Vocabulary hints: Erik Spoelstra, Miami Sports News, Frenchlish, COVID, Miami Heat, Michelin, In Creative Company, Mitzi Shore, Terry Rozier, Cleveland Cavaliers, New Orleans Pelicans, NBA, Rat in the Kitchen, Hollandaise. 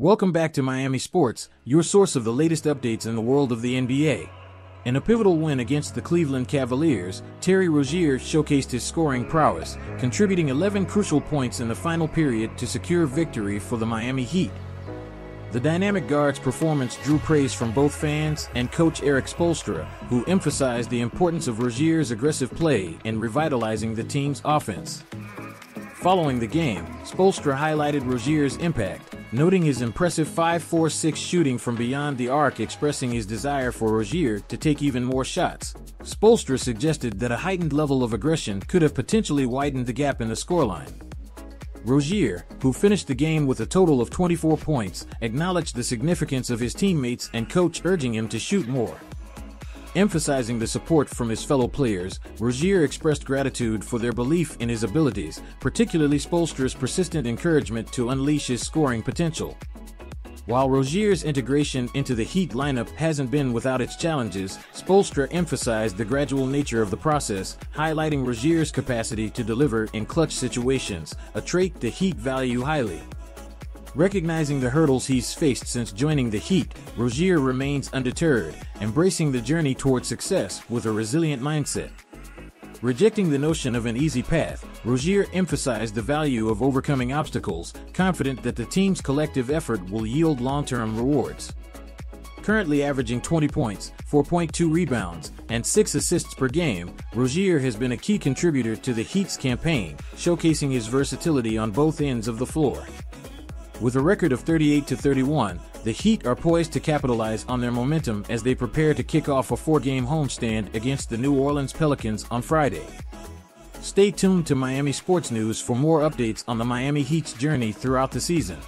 Welcome back to Miami Sports, your source of the latest updates in the world of the NBA. In a pivotal win against the Cleveland Cavaliers, Terry Rozier showcased his scoring prowess, contributing 11 crucial points in the final period to secure victory for the Miami Heat. The dynamic guard's performance drew praise from both fans and coach Erik Spoelstra, who emphasized the importance of Rozier's aggressive play in revitalizing the team's offense. Following the game, Spoelstra highlighted Rozier's impact, noting his impressive 5-4-6 shooting from beyond the arc, expressing his desire for Rozier to take even more shots. Spoelstra suggested that a heightened level of aggression could have potentially widened the gap in the scoreline. Rozier, who finished the game with a total of 24 points, acknowledged the significance of his teammates and coach urging him to shoot more. Emphasizing the support from his fellow players, Rozier expressed gratitude for their belief in his abilities, particularly Spoelstra's persistent encouragement to unleash his scoring potential. While Rozier's integration into the Heat lineup hasn't been without its challenges, Spoelstra emphasized the gradual nature of the process, highlighting Rozier's capacity to deliver in clutch situations, a trait the Heat value highly. Recognizing the hurdles he's faced since joining the Heat, Rozier remains undeterred, embracing the journey toward success with a resilient mindset. Rejecting the notion of an easy path, Rozier emphasized the value of overcoming obstacles, confident that the team's collective effort will yield long-term rewards. Currently averaging 20 points, 4.2 rebounds, and 6 assists per game, Rozier has been a key contributor to the Heat's campaign, showcasing his versatility on both ends of the floor. With a record of 38-31, the Heat are poised to capitalize on their momentum as they prepare to kick off a 4-game homestand against the New Orleans Pelicans on Friday. Stay tuned to Miami Sports News for more updates on the Miami Heat's journey throughout the season.